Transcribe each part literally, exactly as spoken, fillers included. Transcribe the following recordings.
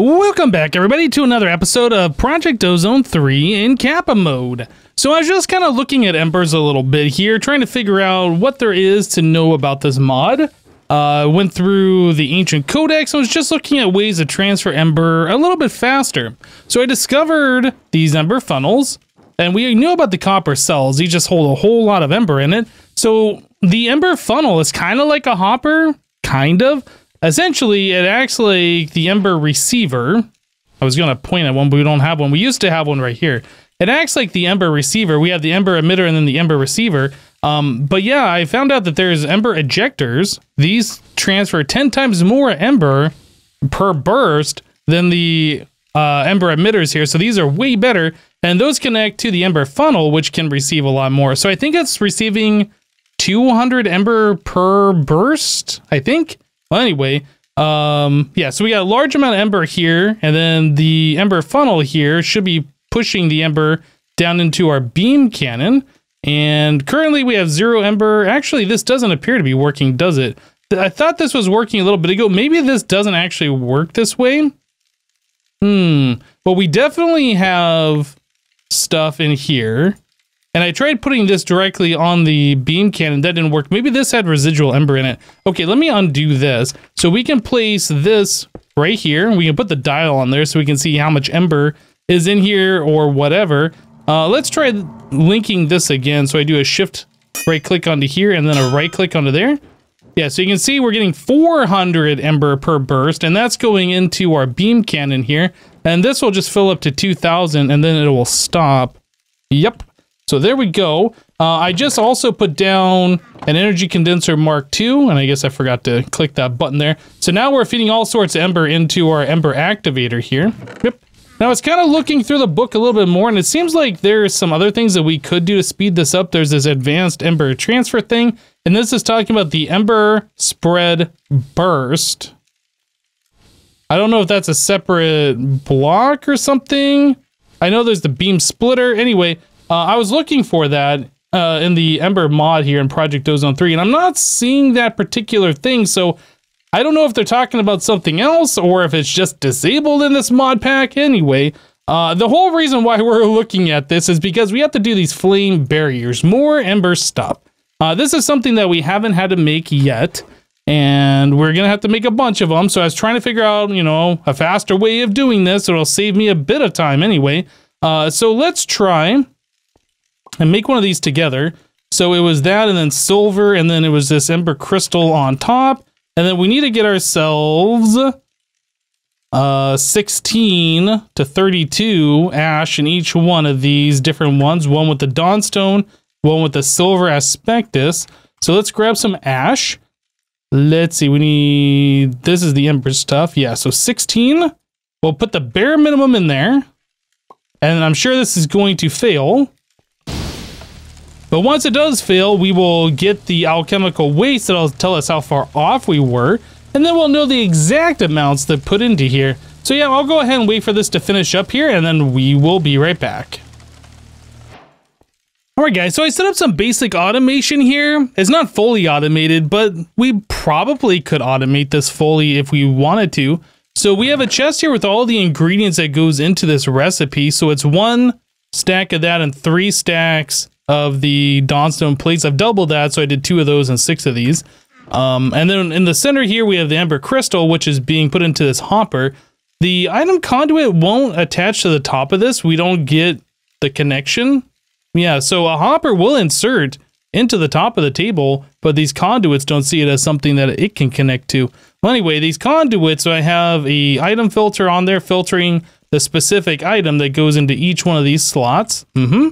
Welcome back, everybody, to another episode of Project Ozone three in Kappa Mode. So I was just kind of looking at Embers a little bit here, trying to figure out what there is to know about this mod. I uh, went through the Ancient Codex and was just looking at ways to transfer Ember a little bit faster. So I discovered these Ember funnels, and we knew about the copper cells. These just hold a whole lot of Ember in it. So the Ember funnel is kind of like a hopper, kind of. Essentially, it acts like the Ember receiver. I was going to point at one, but we don't have one. We used to have one right here. It acts like the Ember receiver. We have the Ember emitter and then the Ember receiver. Um, but yeah, I found out that there's Ember ejectors. These transfer ten times more Ember per burst than the uh, Ember emitters here. So these are way better. And those connect to the Ember funnel, which can receive a lot more. So I think it's receiving two hundred Ember per burst, I think. Well, anyway, um, yeah, so we got a large amount of Ember here, and then the Ember funnel here should be pushing the Ember down into our beam cannon. And currently we have zero Ember. Actually, this doesn't appear to be working, does it? I thought this was working a little bit ago. Maybe this doesn't actually work this way. Hmm. But we definitely have stuff in here. And I tried putting this directly on the beam cannon. That didn't work. Maybe this had residual Ember in it. Okay, let me undo this. So we can place this right here. We can put the dial on there so we can see how much Ember is in here or whatever. Uh, let's try linking this again. So I do a shift right click onto here and then a right click onto there. Yeah, so you can see we're getting four hundred Ember per burst, and that's going into our beam cannon here. And this will just fill up to two thousand and then it will stop. Yep. So there we go. Uh, I just also put down an energy condenser Mark two, and I guess I forgot to click that button there. So now we're feeding all sorts of Ember into our Ember activator here. Yep. Now it's kind of looking through the book a little bit more, and it seems like there's some other things that we could do to speed this up. There's this advanced Ember transfer thing, and this is talking about the Ember spread burst. I don't know if that's a separate block or something. I know there's the beam splitter. Anyway, Uh, I was looking for that uh, in the Ember mod here in Project Ozone three, and I'm not seeing that particular thing, so I don't know if they're talking about something else or if it's just disabled in this mod pack. Anyway, uh, the whole reason why we're looking at this is because we have to do these flame barriers, more Ember stuff. Uh, this is something that we haven't had to make yet, and we're going to have to make a bunch of them, so I was trying to figure out, you know, a faster way of doing this. It'll save me a bit of time anyway. Uh, so let's try and make one of these together. So it was that, and then silver, and then it was this Ember crystal on top. And then we need to get ourselves uh, sixteen to thirty-two ash in each one of these different ones. One with the Dawnstone, one with the silver aspectus. So let's grab some ash. Let's see, we need, this is the Ember stuff. Yeah, so sixteen. We'll put the bare minimum in there. And I'm sure this is going to fail. But once it does fail, we will get the alchemical waste that'll tell us how far off we were, and then we'll know the exact amounts that put into here. So yeah, I'll go ahead and wait for this to finish up here, and then we will be right back. Alright guys, so I set up some basic automation here. It's not fully automated, but we probably could automate this fully if we wanted to. So we have a chest here with all the ingredients that goes into this recipe. So it's one stack of that and three stacks of the Dawnstone plates. I've doubled that, so I did two of those and six of these. Um, and then in the center here, we have the Ember crystal, which is being put into this hopper. The item conduit won't attach to the top of this. We don't get the connection. Yeah, so a hopper will insert into the top of the table, but these conduits don't see it as something that it can connect to. Well, anyway, these conduits, so I have a item filter on there filtering the specific item that goes into each one of these slots. Mm-hmm.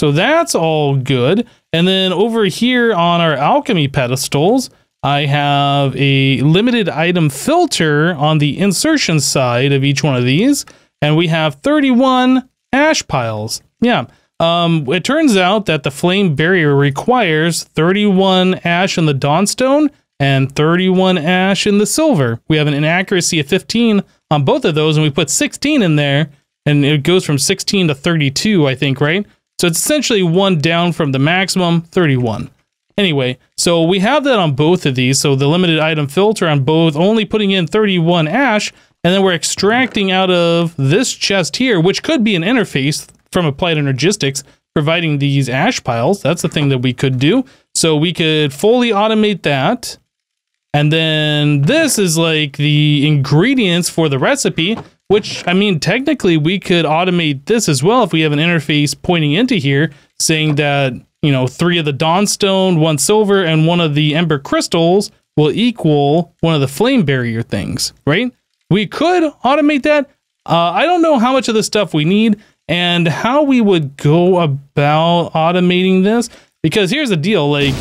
So that's all good. And then over here on our alchemy pedestals, I have a limited item filter on the insertion side of each one of these. And we have thirty-one ash piles. Yeah. Um, it turns out that the flame barrier requires thirty-one ash in the Dawnstone and thirty-one ash in the silver. We have an inaccuracy of fifteen on both of those, and we put sixteen in there, and it goes from sixteen to thirty-two, I think, right? So it's essentially one down from the maximum, thirty-one. Anyway, so we have that on both of these. So the limited item filter on both, only putting in thirty-one ash, And then we're extracting out of this chest here, which could be an interface from Applied Energistics, providing these ash piles. That's the thing that we could do. So we could fully automate that. And then this is like the ingredients for the recipe, which, I mean, technically we could automate this as well if we have an interface pointing into here saying that, you know, three of the Dawnstone, one silver, and one of the Ember Crystals will equal one of the Flame Barrier things, right? We could automate that. Uh, I don't know how much of the stuff we need and how we would go about automating this, because here's the deal, like,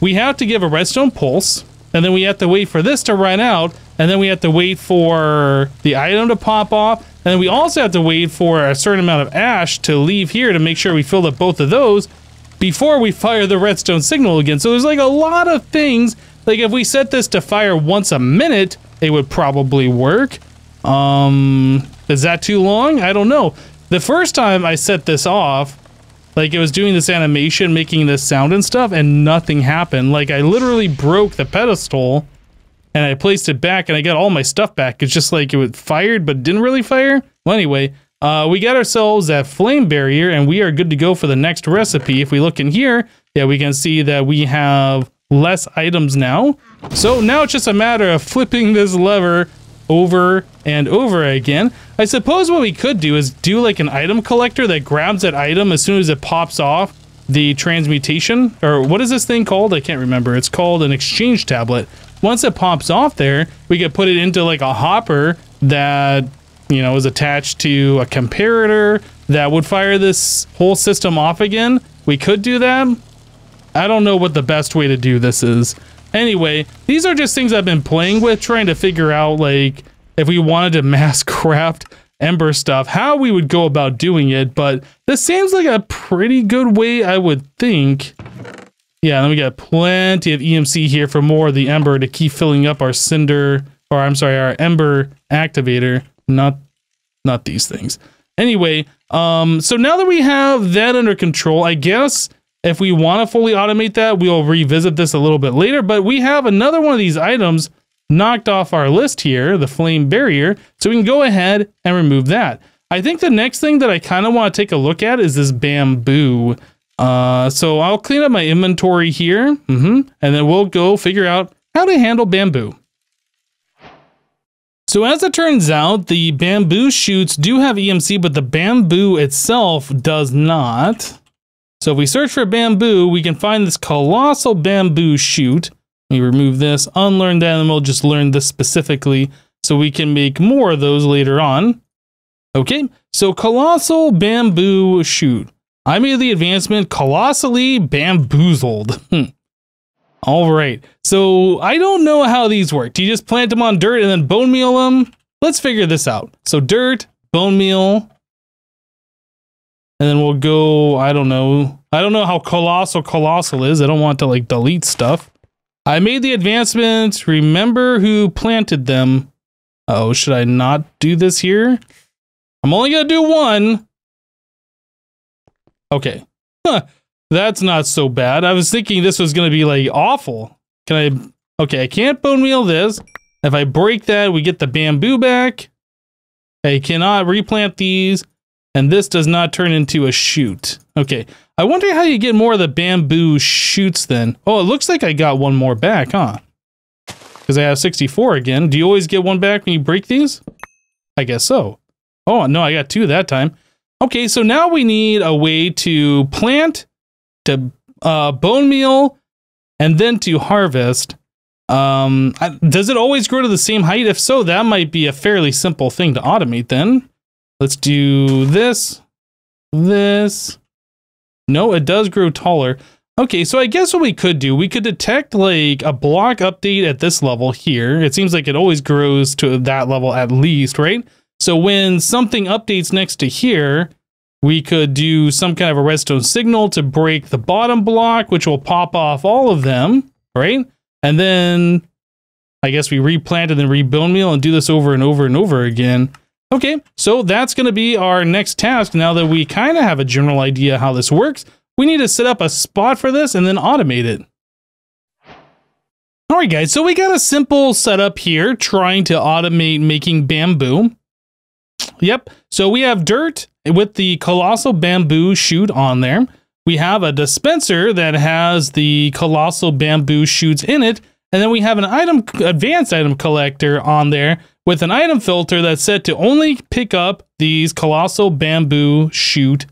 we have to give a redstone pulse, and then we have to wait for this to run out, and then we have to wait for the item to pop off, and then we also have to wait for a certain amount of ash to leave here to make sure we filled up both of those before we fire the redstone signal again. So there's like a lot of things. Like, if we set this to fire once a minute, it would probably work. Um, is that too long? I don't know. The first time I set this off, like, it was doing this animation, making this sound and stuff, and nothing happened. Like, I literally broke the pedestal, and I placed it back, and I got all my stuff back. It's just like it was fired, but didn't really fire. Well, anyway, uh, we got ourselves that flame barrier, and we are good to go for the next recipe. If we look in here, yeah, we can see that we have less items now. So now it's just a matter of flipping this lever over and over again. I suppose what we could do is do like an item collector that grabs that item as soon as it pops off the transmutation, or what is this thing called? I can't remember. It's called an exchange tablet. Once it pops off there, we could put it into like a hopper that, you know, is attached to a comparator that would fire this whole system off again. We could do that. I don't know what the best way to do this is. Anyway, these are just things I've been playing with, trying to figure out, like, if we wanted to mass craft Ember stuff, how we would go about doing it, but this seems like a pretty good way, I would think. Yeah, then we got plenty of E M C here for more of the Ember to keep filling up our Cinder, or I'm sorry, our Ember activator, not, not these things. Anyway, um, so now that we have that under control, I guess, if we want to fully automate that, we'll revisit this a little bit later, but we have another one of these items knocked off our list here, the flame barrier, so we can go ahead and remove that. I think the next thing that I kind of want to take a look at is this bamboo. Uh, so I'll clean up my inventory here, mm-hmm, and then we'll go figure out how to handle bamboo. So as it turns out, the bamboo shoots do have E M C, but the bamboo itself does not. So if we search for bamboo, we can find this colossal bamboo shoot. We remove this, unlearn that, and we'll just learn this specifically so we can make more of those later on. Okay, so colossal bamboo shoot. I made the advancement colossally bamboozled. Hmm. All right, so I don't know how these work. Do you just plant them on dirt and then bone meal them? Let's figure this out. So dirt, bone meal, and then we'll go, I don't know. I don't know how colossal colossal is. I don't want to like delete stuff. I made the advancements. Remember who planted them. Uh oh, should I not do this here? I'm only gonna do one. Okay. Huh. That's not so bad. I was thinking this was gonna be like awful. Can I, okay, I can't bone meal this. If I break that, we get the bamboo back. I cannot replant these. And this does not turn into a shoot. Okay, I wonder how you get more of the bamboo shoots then. Oh, it looks like I got one more back, huh? Because I have sixty-four again. Do you always get one back when you break these? I guess so. Oh, no, I got two that time. Okay, so now we need a way to plant, to uh, bone meal, and then to harvest. Um, does it always grow to the same height? If so, that might be a fairly simple thing to automate then. Let's do this, this. No, it does grow taller. Okay, so I guess what we could do, we could detect like a block update at this level here. It seems like it always grows to that level at least, right? So when something updates next to here, we could do some kind of a redstone signal to break the bottom block, which will pop off all of them, right? And then I guess we replant and then rebone meal and do this over and over and over again. Okay, so that's going to be our next task. Now that we kind of have a general idea how this works, we need to set up a spot for this and then automate it. All right, guys, so we got a simple setup here trying to automate making bamboo. Yep, so we have dirt with the colossal bamboo shoot on there. We have a dispenser that has the colossal bamboo shoots in it. And then we have an item advanced item collector on there with an item filter that's set to only pick up these colossal bamboo shoot.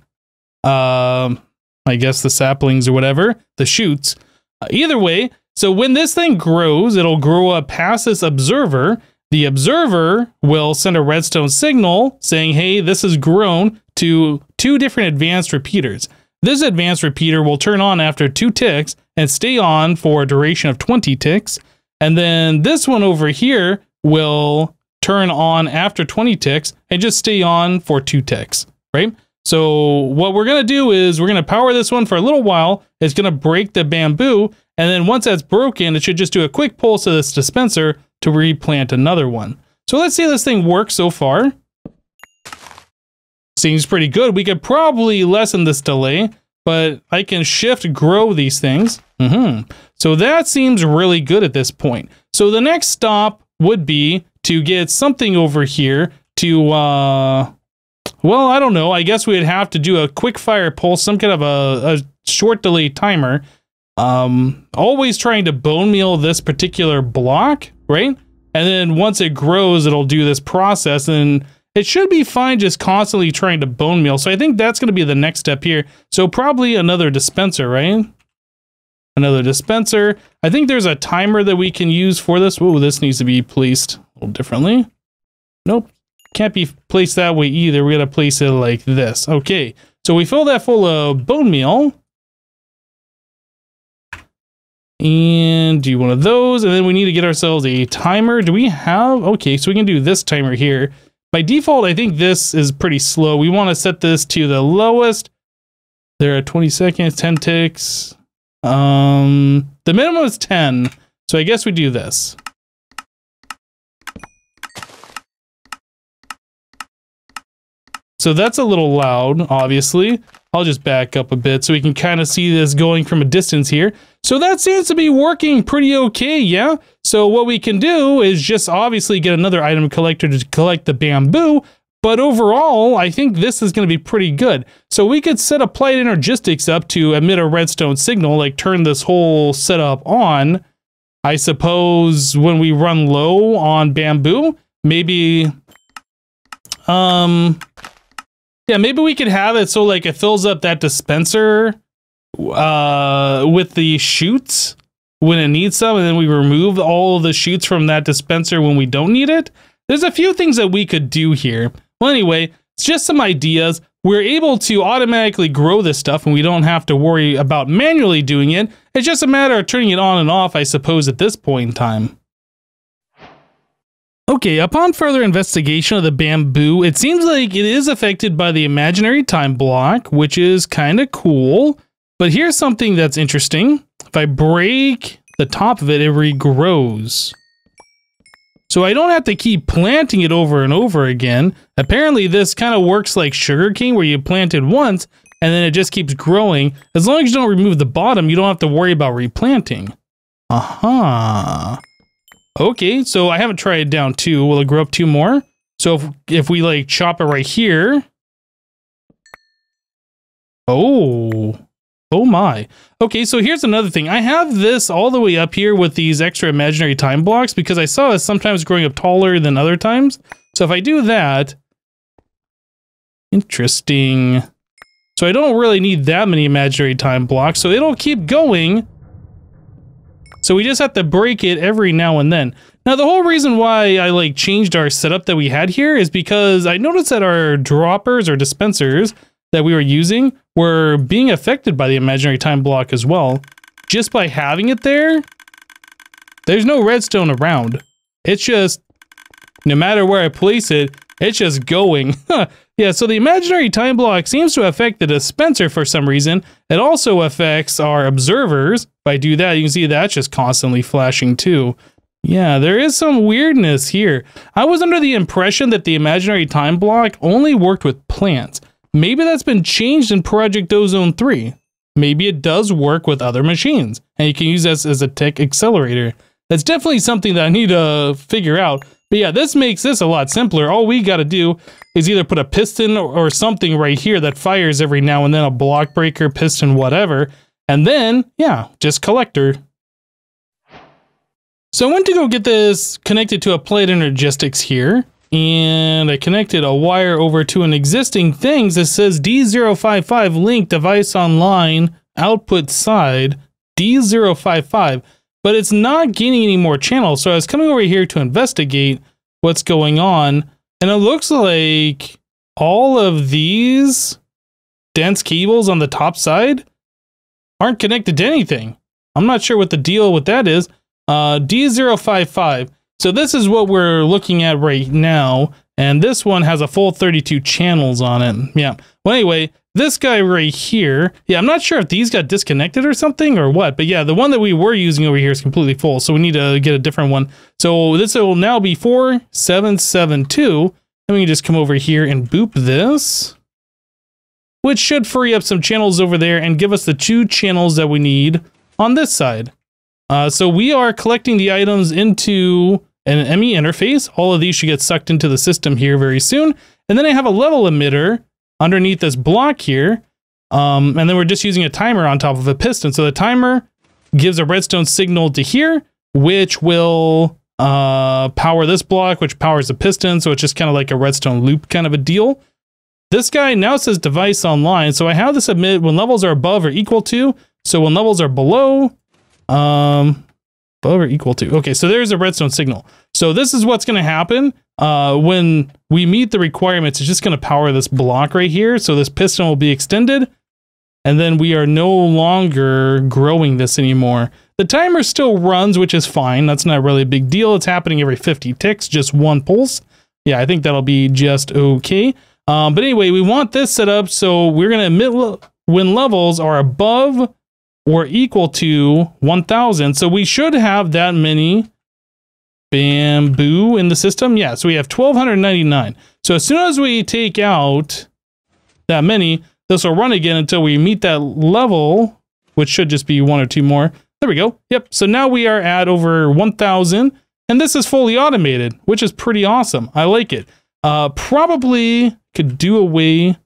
Um, I guess the saplings or whatever, the shoots. Uh, either way, so when this thing grows, it'll grow up past this observer. The observer will send a redstone signal saying, hey, this has grown, to two different advanced repeaters. This advanced repeater will turn on after two ticks and stay on for a duration of twenty ticks. And then this one over here will turn on after twenty ticks and just stay on for two ticks, right? So what we're going to do is we're going to power this one for a little while. It's going to break the bamboo. And then once that's broken, it should just do a quick pulse to this dispenser to replant another one. So let's see how this thing works so far. Seems pretty good. We could probably lessen this delay, but I can shift grow these things. Mm-hmm. So that seems really good at this point. So the next stop would be to get something over here to, uh, well, I don't know. I guess we'd have to do a quick fire pulse, some kind of a, a short delay timer. Um, always trying to bone meal this particular block, right? And then once it grows, it'll do this process, and it should be fine just constantly trying to bone meal. So I think that's going to be the next step here. So probably another dispenser, right? Another dispenser. I think there's a timer that we can use for this. Whoa, this needs to be placed a little differently. Nope. Can't be placed that way either. We got to place it like this. Okay. So we fill that full of bone meal. And do one of those. And then we need to get ourselves a timer. Do we have? Okay. So we can do this timer here. By default, I think this is pretty slow. We want to set this to the lowest. There are twenty seconds, ten ticks. Um, the minimum is ten. So I guess we do this. So that's a little loud, obviously. I'll just back up a bit so we can kind of see this going from a distance here. So that seems to be working pretty okay, yeah? So what we can do is just obviously get another item collector to collect the bamboo, but overall, I think this is going to be pretty good. So we could set Applied Energistics up to emit a redstone signal, like turn this whole setup on. I suppose when we run low on bamboo, maybe... Um... Yeah, maybe we could have it so like it fills up that dispenser uh, with the shoots when it needs some, and then we remove all the shoots from that dispenser when we don't need it. There's a few things that we could do here. Well, anyway, it's just some ideas. We're able to automatically grow this stuff and we don't have to worry about manually doing it. It's just a matter of turning it on and off, I suppose, at this point in time. Okay, upon further investigation of the bamboo, it seems like it is affected by the imaginary time block, which is kind of cool. But here's something that's interesting. If I break the top of it, it regrows. So I don't have to keep planting it over and over again. Apparently this kind of works like sugarcane, where you plant it once and then it just keeps growing. As long as you don't remove the bottom, you don't have to worry about replanting. Aha. Uh-huh. Okay, so I haven't tried it down two. Will it grow up two more? So if, if we like chop it right here. Oh, oh my. Okay, so here's another thing. I have this all the way up here with these extra imaginary time blocks because I saw it sometimes growing up taller than other times. So if I do that, interesting. So I don't really need that many imaginary time blocks, so it'll keep going. So we just have to break it every now and then. Now, the whole reason why I like changed our setup that we had here is because I noticed that our droppers or dispensers that we were using were being affected by the imaginary time block as well. Just by having it there, there's no redstone around. It's just, no matter where I place it, it's just going. Yeah, so the imaginary time block seems to affect the dispenser for some reason. It also affects our observers. If I do that, you can see that's just constantly flashing too. Yeah, there is some weirdness here. I was under the impression that the imaginary time block only worked with plants. Maybe that's been changed in Project Ozone three. Maybe it does work with other machines, and you can use this as a tech accelerator. That's definitely something that I need to figure out. But yeah, this makes this a lot simpler. All we got to do is either put a piston or something right here that fires every now and then, a block breaker, piston, whatever. And then, yeah, just collector. So I went to go get this connected to Applied Energistics here. And I connected a wire over to an existing thing that says D zero five five link device online output side D zero five five. But it's not gaining any more channels, so I was coming over here to investigate what's going on, and it looks like all of these dense cables on the top side aren't connected to anything. I'm not sure what the deal with that is. Uh, D zero five five. So this is what we're looking at right now, and this one has a full thirty-two channels on it. Yeah. Well, anyway, this guy right here, yeah, I'm not sure if these got disconnected or something or what, but yeah, the one that we were using over here is completely full, so we need to get a different one. So this will now be four seven seven two, and we can just come over here and boop this, which should free up some channels over there and give us the two channels that we need on this side. Uh, so we are collecting the items into an M E interface. All of these should get sucked into the system here very soon. And then I have a level emitter underneath this block here, um, and then we're just using a timer on top of a piston. So the timer gives a redstone signal to here, which will uh, power this block, which powers the piston, so it's just kind of like a redstone loop kind of a deal. This guy now says device online, so I have this emit when levels are above or equal to, so when levels are below, um, above or equal to. Okay, so there's a redstone signal. So this is what's going to happen uh, when we meet the requirements. It's just going to power this block right here. So this piston will be extended, and then we are no longer growing this anymore. The timer still runs, which is fine. That's not really a big deal. It's happening every fifty ticks, just one pulse. Yeah, I think that'll be just okay. Um, but anyway, we want this set up. So we're going to emit le- when levels are above or equal to one thousand. So we should have that many bamboo in the system. Yeah, so we have one thousand two hundred ninety-nine. So as soon as we take out that many, this will run again until we meet that level, which should just be one or two more. There we go. Yep, so now we are at over one thousand, and this is fully automated, which is pretty awesome. I like it. Uh, probably could do away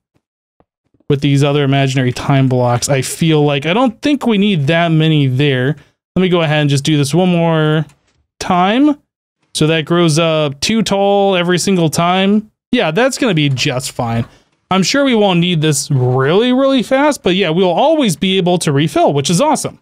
with these other imaginary time blocks. I feel like I don't think we need that many there. Let me go ahead and just do this one more time. So that grows up too tall every single time. Yeah, that's going to be just fine. I'm sure we won't need this really, really fast, but yeah, we'll always be able to refill, which is awesome.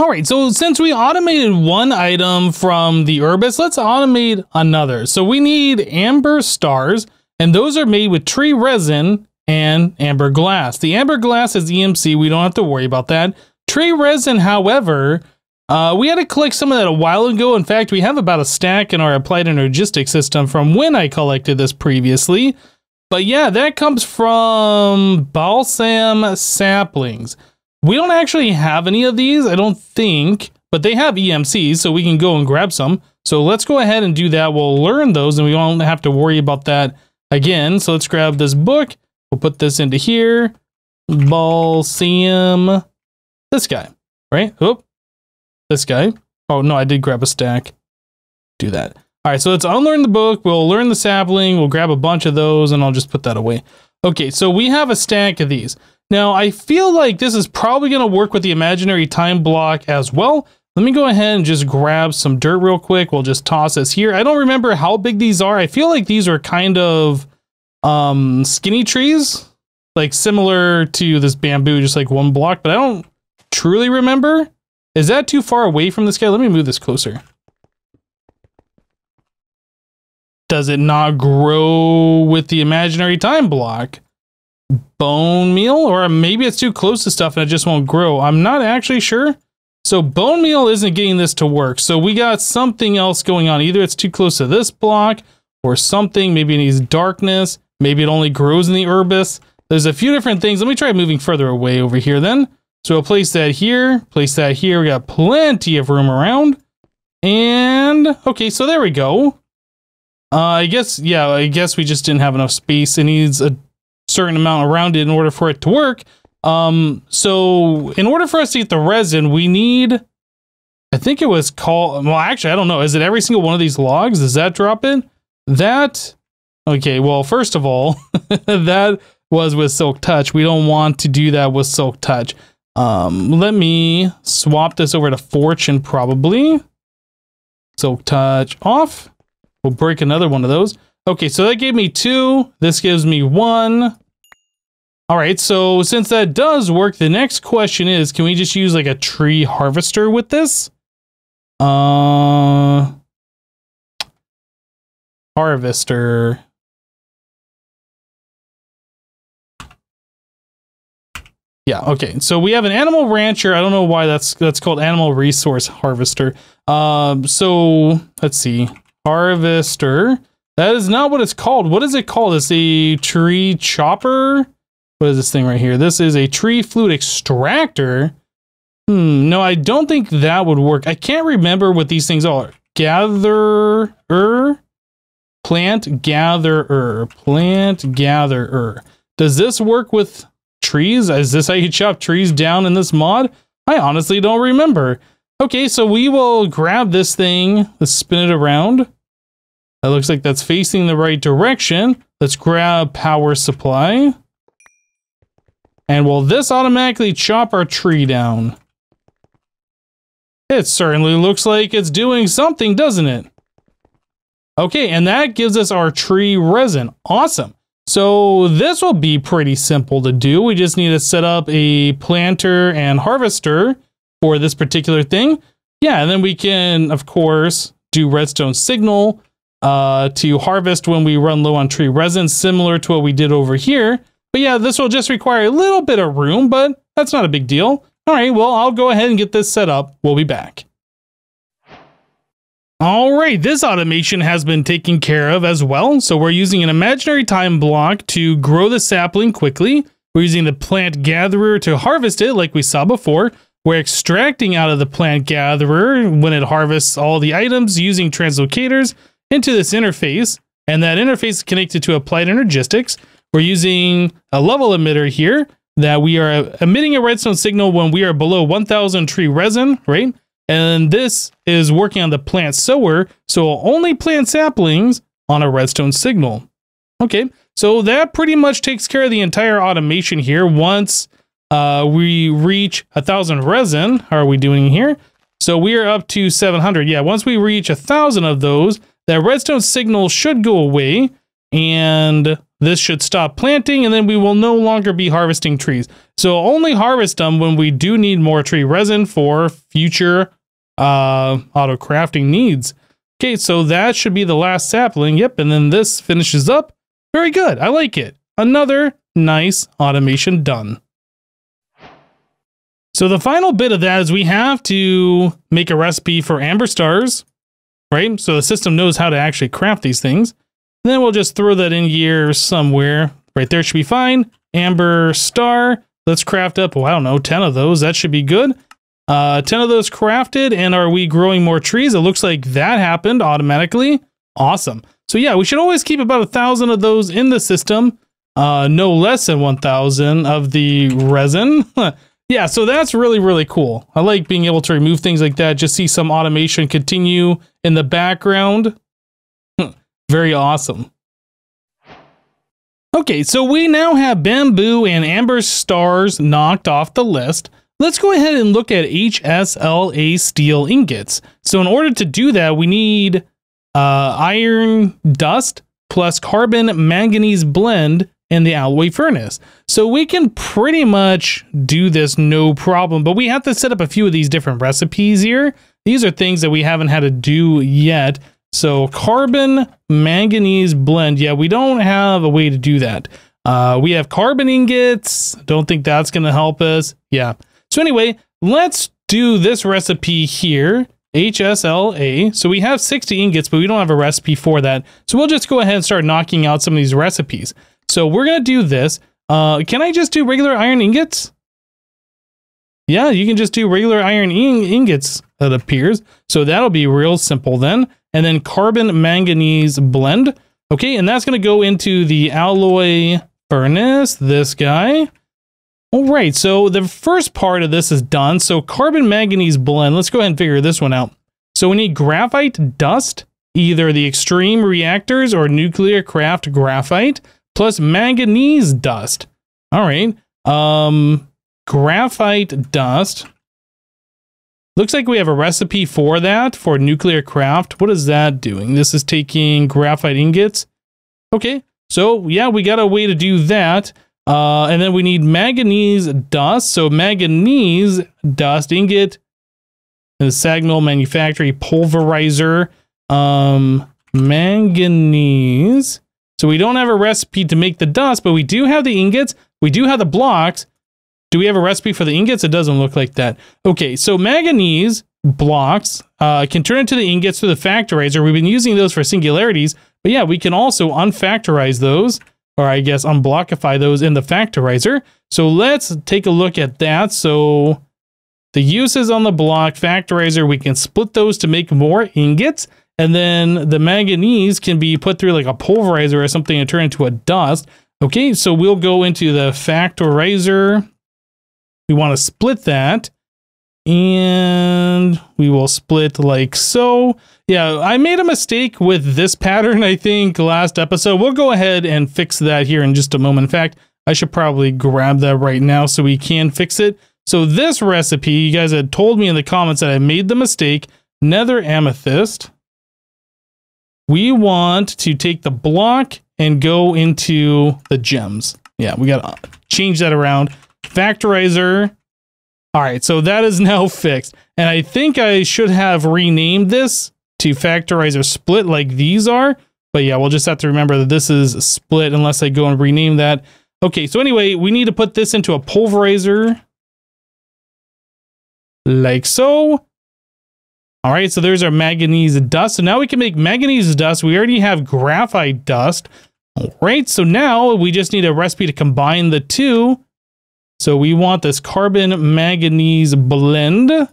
All right, so since we automated one item from the Erebus, let's automate another. So we need amber stars, and those are made with tree resin and amber glass. The amber glass is E M C. We don't have to worry about that. Tree resin, however, uh, we had to collect some of that a while ago. In fact, we have about a stack in our Applied Energistics system from when I collected this previously. But yeah, that comes from balsam saplings. We don't actually have any of these, I don't think, but they have E M Cs, so we can go and grab some. So let's go ahead and do that. We'll learn those, and we won't have to worry about that again. So let's grab this book. We'll put this into here. Balsam. This guy, right? Oh, this guy. Oh no, I did grab a stack. Do that. All right, so let's unlearn the book. We'll learn the sapling. We'll grab a bunch of those, and I'll just put that away. Okay, so we have a stack of these. Now I feel like this is probably gonna work with the imaginary time block as well. Let me go ahead and just grab some dirt real quick. We'll just toss this here. I don't remember how big these are. I feel like these are kind of um, skinny trees, like similar to this bamboo, just like one block, but I don't truly remember. Is that too far away from this guy? Let me move this closer. Does it not grow with the imaginary time block? Bone meal? Or maybe it's too close to stuff and it just won't grow. I'm not actually sure. So bone meal isn't getting this to work. So we got something else going on. Either it's too close to this block or something. Maybe it needs darkness. Maybe it only grows in the Erebus. There's a few different things. Let me try moving further away over here then. So we'll place that here, place that here. We got plenty of room around. And okay, so there we go. Uh, I guess, yeah, I guess we just didn't have enough space. It needs a certain amount around it in order for it to work. Um, so in order for us to get the resin, we need I think it was called, well, actually, I don't know. Is it every single one of these logs? Does that drop in? That, okay, well, first of all, that was with Silk Touch. We don't want to do that with Silk Touch. Um, let me swap this over to Fortune, probably. Silk Touch off. We'll break another one of those. Okay, so that gave me two. This gives me one. All right, so since that does work, the next question is, can we just use like a tree harvester with this? Uh, harvester. Yeah, okay, so we have an animal rancher. I don't know why that's that's called animal resource harvester. Um, so let's see, harvester. That is not what it's called. What is it called? It's a tree chopper. What is this thing right here? This is a tree flute extractor. Hmm, no, I don't think that would work. I can't remember what these things are. Gatherer? Plant gatherer. Plant gatherer. Does this work with trees? Is this how you chop trees down in this mod? I honestly don't remember. Okay, so we will grab this thing. Let's spin it around. That looks like that's facing the right direction. Let's grab power supply. And will this automatically chop our tree down? It certainly looks like it's doing something, doesn't it? Okay, and that gives us our tree resin. Awesome. So this will be pretty simple to do. We just need to set up a planter and harvester for this particular thing. Yeah, and then we can, of course, do redstone signal uh, to harvest when we run low on tree resin, similar to what we did over here. But yeah, this will just require a little bit of room, but that's not a big deal. All right, well, I'll go ahead and get this set up. We'll be back. All right, this automation has been taken care of as well. So we're using an imaginary time block to grow the sapling quickly. We're using the plant gatherer to harvest it like we saw before. We're extracting out of the plant gatherer when it harvests all the items using translocators into this interface. And that interface is connected to Applied Energistics. We're using a level emitter here that we are emitting a redstone signal when we are below one thousand tree resin, right? And this is working on the plant sower, so we'll only plant saplings on a redstone signal. Okay, so that pretty much takes care of the entire automation here. Once uh, we reach one thousand resin, how are we doing here? So we are up to seven hundred. Yeah, once we reach one thousand of those, that redstone signal should go away, and this should stop planting, and then we will no longer be harvesting trees. So only harvest them when we do need more tree resin for future uh, auto crafting needs. Okay, so that should be the last sapling. Yep, and then this finishes up. Very good, I like it. Another nice automation done. So the final bit of that is we have to make a recipe for amber stars, right? So the system knows how to actually craft these things. Then we'll just throw that in here somewhere. Right there should be fine. Amber star. Let's craft up, well, I don't know, ten of those. That should be good. Uh, ten of those crafted. And are we growing more trees? It looks like that happened automatically. Awesome. So yeah, we should always keep about one thousand of those in the system. Uh, no less than one thousand of the resin. Yeah, so that's really, really cool. I like being able to remove things like that. Just see some automation continue in the background. Very awesome. Okay, so we now have bamboo and amber stars knocked off the list. Let's go ahead and look at H S L A steel ingots. So in order to do that, we need uh, iron dust plus carbon manganese blend in the alloy furnace. So we can pretty much do this no problem, but we have to set up a few of these different recipes here. These are things that we haven't had to do yet. So carbon manganese blend. Yeah, we don't have a way to do that. Uh, we have carbon ingots. Don't think that's going to help us. Yeah. So anyway, let's do this recipe here. H S L A. So we have sixty ingots, but we don't have a recipe for that. So we'll just go ahead and start knocking out some of these recipes. So we're going to do this. Uh, can I just do regular iron ingots? Yeah, you can just do regular iron in ingots, it appears. So that'll be real simple then. And then carbon manganese blend. Okay, and that's going to go into the alloy furnace, this guy. All right, so the first part of this is done. So carbon manganese blend, let's go ahead and figure this one out. So we need graphite dust, either the Extreme Reactors or Nuclear Craft graphite, plus manganese dust. All right, um, graphite dust. Looks like we have a recipe for that, for Nuclear Craft. What is that doing? This is taking graphite ingots. Okay, so yeah, we got a way to do that. Uh, and then we need manganese dust. So manganese dust ingot in the SAG Mill Manufactory Pulverizer. Um, manganese. So we don't have a recipe to make the dust, but we do have the ingots. We do have the blocks. Do we have a recipe for the ingots? It doesn't look like that. Okay, so manganese blocks uh, can turn into the ingots through the factorizer. We've been using those for singularities, but yeah, we can also unfactorize those, or I guess unblockify those in the factorizer. So let's take a look at that. So the uses on the block factorizer, we can split those to make more ingots. And then the manganese can be put through like a pulverizer or something and turn into a dust. Okay, so we'll go into the factorizer. We want to split that. And we will split like so. Yeah, I made a mistake with this pattern, I think, last episode. We'll go ahead and fix that here in just a moment. In fact, I should probably grab that right now so we can fix it. So this recipe, you guys had told me in the comments that I made the mistake. Nether amethyst. We want to take the block and go into the gems. Yeah, we got to change that around. Factorizer. All right, so that is now fixed. And I think I should have renamed this to factorizer split like these are. But yeah, we'll just have to remember that this is split unless I go and rename that. Okay, so anyway, we need to put this into a pulverizer. Like so. All right, so there's our manganese dust. So now we can make manganese dust. We already have graphite dust. All right, so now we just need a recipe to combine the two. So we want this carbon manganese blend. All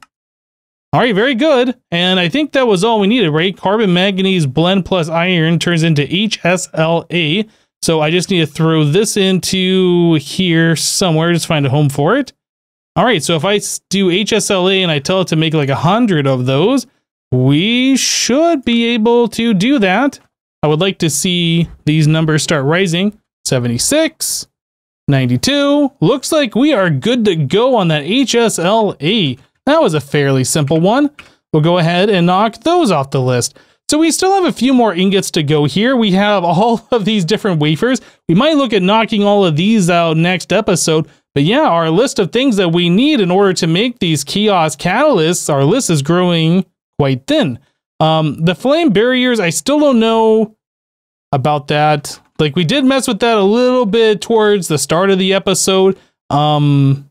right, very good. And I think that was all we needed, right? Carbon manganese blend plus iron turns into H S L A. So I just need to throw this into here somewhere. Just find a home for it. All right, so if I do H S L A and I tell it to make like a hundred of those, we should be able to do that. I would like to see these numbers start rising. seventy-six. ninety-two. Looks like we are good to go on that H S L A. That was a fairly simple one. We'll go ahead and knock those off the list. So we still have a few more ingots to go here. We have all of these different wafers. We might look at knocking all of these out next episode. But yeah, our list of things that we need in order to make these chaos catalysts, our list is growing quite thin. Um, the flame barriers, I still don't know about that. Like, we did mess with that a little bit towards the start of the episode. Um,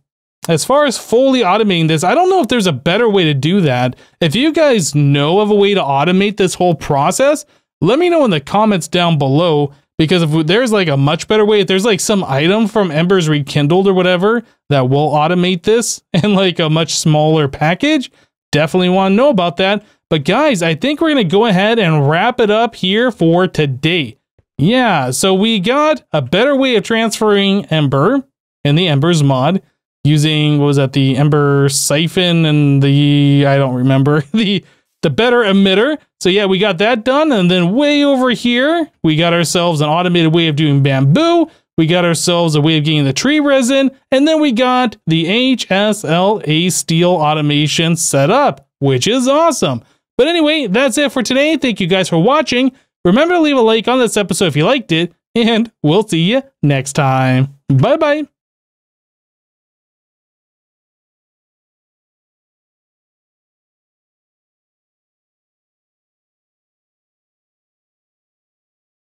as far as fully automating this, I don't know if there's a better way to do that. If you guys know of a way to automate this whole process, let me know in the comments down below, because if there's like a much better way, if there's like some item from Embers Rekindled or whatever that will automate this in like a much smaller package, definitely want to know about that. But guys, I think we're going to go ahead and wrap it up here for today. Yeah, so we got a better way of transferring Ember in the Embers mod using, what was that, the Ember Siphon and the, I don't remember, the, the better emitter. So yeah, we got that done. And then way over here, we got ourselves an automated way of doing bamboo. We got ourselves a way of getting the tree resin. And then we got the H S L A steel automation set up, which is awesome. But anyway, that's it for today. Thank you guys for watching. Remember to leave a like on this episode if you liked it, and we'll see you next time. Bye-bye.